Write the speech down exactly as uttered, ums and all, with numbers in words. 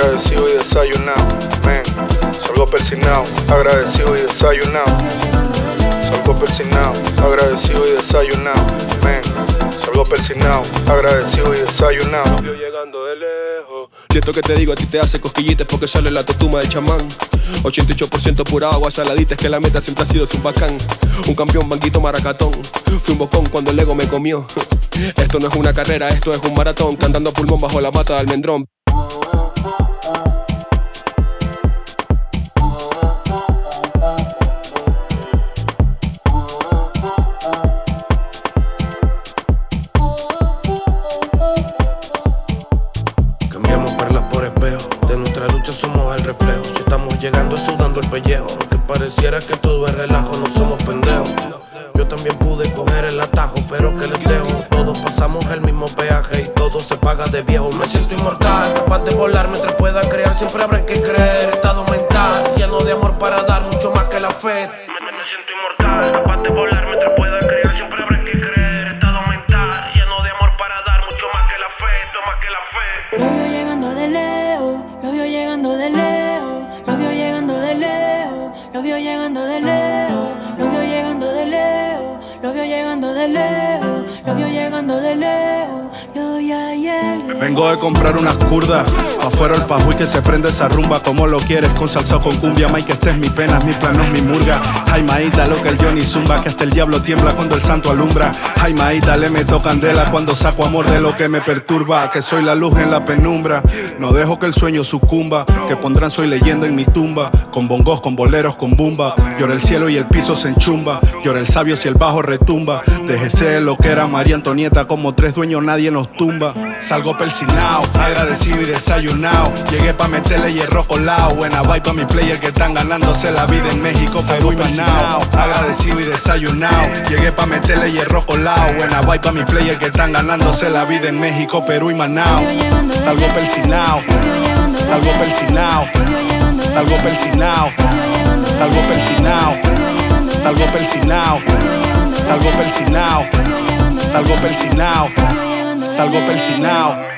agradecido y desayunado, men. Salgo persinao, agradecido y desayunado. Salgo persinao, agradecido y desayunado, men. Salgo persinao, agradecido y desayunado. Llegando de lejos. Si esto que te digo a ti te hace cosquillitas porque sale la totuma del chamán. ochenta y ocho por ciento pura agua saladita, es que la meta siempre ha sido sin bacán. Un campeón, banquito, maracatón. Fui un bocón cuando el ego me comió. Esto no es una carrera, esto es un maratón. Cantando a pulmón bajo la pata del almendrón. Cambiamos perlas por espejo, de nuestra lucha somos el reflejo. Si estamos llegando sudando el pellejo, aunque pareciera que todo es relajo, no somos pendejos. Yo también pude coger el atajo, pero que les dejo. Todos pasamos el mismo peaje y todo se paga de viejo. Me siento inmortal, capaz de volar mientras pueda crear. Siempre habrá que creer, estado mental lleno de amor para dar mucho más que la fe. Me, me siento inmortal, capaz de volar mientras pueda crear. Siempre habrá que creer, estado mental lleno de amor para dar mucho más que la fe, mucho más que la fe. Lo veo llegando de lejos, lo veo llegando de lejos, lo veo llegando de lejos, lo veo llegando de lejos, lo veo llegando de lejos. Lo vio llegando de lejos, lo vio llegando de lejos, yo ya llegué. Vengo de comprar unas curdas, afuera el pajuy que se prende esa rumba. Como lo quieres, con salsa o con cumbia, Mike, esta es mi pena, es mi plano, es mi murga. Ay, maí, dale que el Johnny zumba, que hasta el diablo tiembla cuando el santo alumbra. Ay, maí, dale, meto candela cuando saco amor de lo que me perturba. Que soy la luz en la penumbra, no dejo que el sueño sucumba. Que pondrán soy leyenda en mi tumba, con bongos, con boleros, con bumba. Llora el cielo y el piso se enchumba, llora el sabio si el bajo retumba. Déjese lo que era María Antonieta, como tres dueños nadie nos tumba. Salgo persinao, agradecido y desayunao. Llegué pa' meterle hierro colao. Buena vibe pa' mis players que están ganándose la vida en México, Perú y Manao. Agradecido y desayunao. Llegué pa' meterle hierro colao. Buena vibe pa' mis players que están ganándose la vida en México, Perú y Manao. Salgo persinao, salgo persinao, salgo persinao, salgo persinao, salgo persinao, salgo persinao, salgo persinao, salgo persinao.